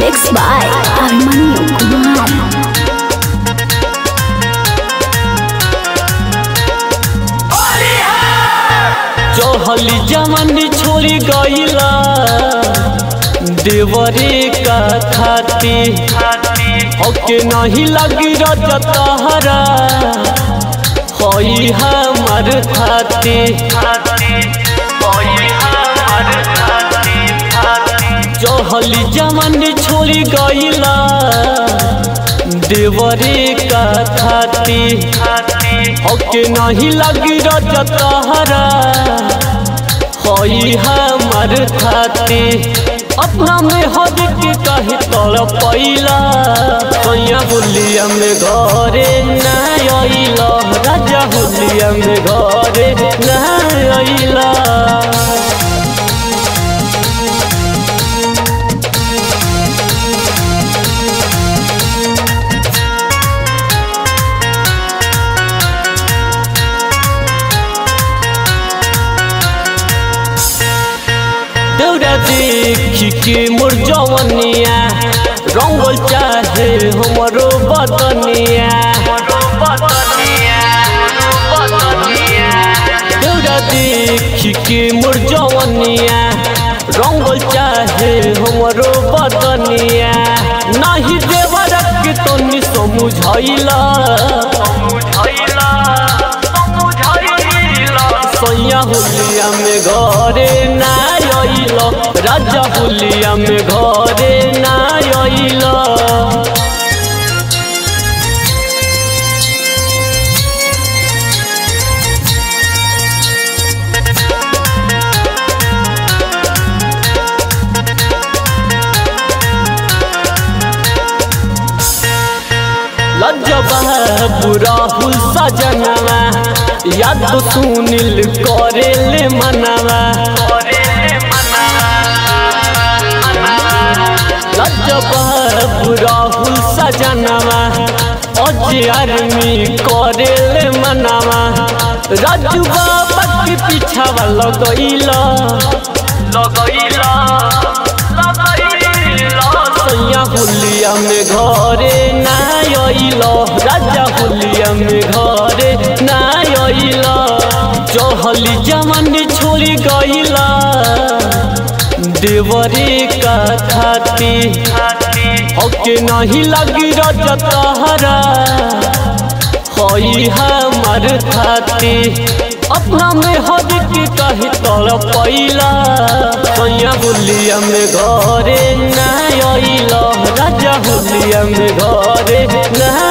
Mixed by Arman Yogvan. जोहली जवानी छोरी गईला देवरे का खाती ओके नहीं लगी रजतहरा होई हमार खाती जोहली जवानी छोरी गईला देवरे का खाती ओके नहीं लगी रजतहरा होई हमार खाती अपना में हद के कहे तोरा पैला सैया बुलिया में घरे ना आइला राजा बुलिया में घरे ना आइला तोरा देखी के मोर जवनिया रंगल चाहे हमरो बतनिया तोरा देखी के मोर जवनिया रंगल चाहे हमरो बतनिया नहीं देवरक के तनी समझैला सैया होलिया में घरे ना राजा बुलिया में घरे ना आइला लज्जबा बुराहुल सजनवा याद सुनिल करेले मनवा राहुल सजनवा अजी आर्मी करेल मनावा राजू बाबा के पीछावा लगैला लगैला सैया बुलिया में घरे ना आइला राजा बुलिया में घरे ना आइला जोहली जवानी छोरी गईला देवरे का खाती ओके नहीं लगी रजतहरा होई हमार खाती अपना में हद के कहे तोरा पैला सैया बुलिया में घरे ना आइला राजा बुलिया में घरे ना।